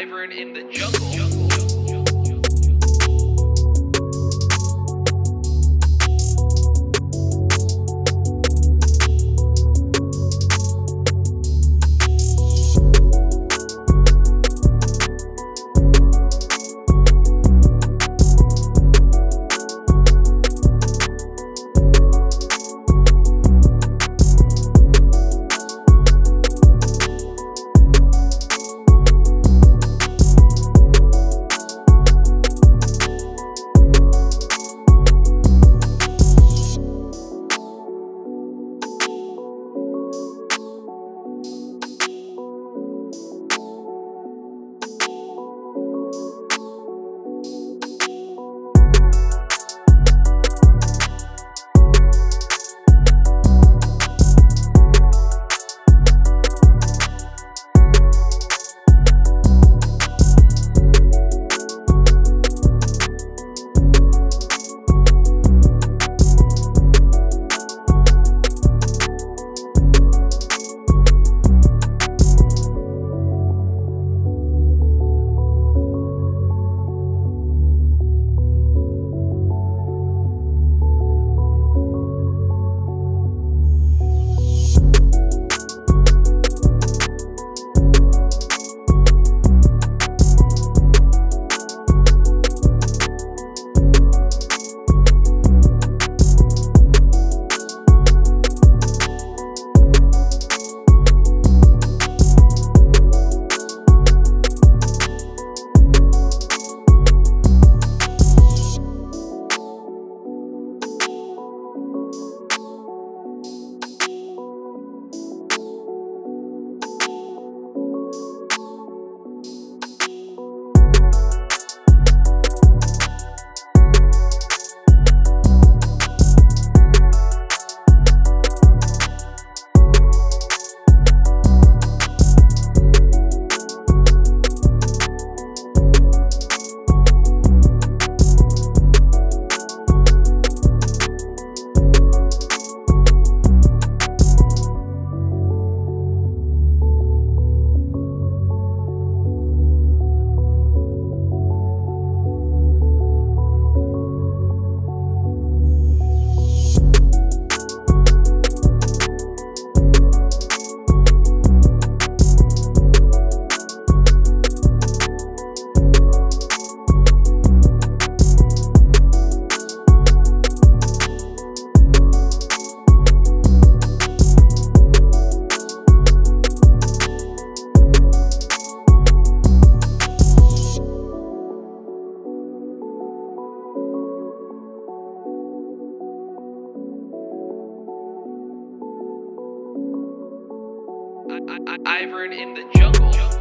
Ivern in the jungle. Ivern in the jungle.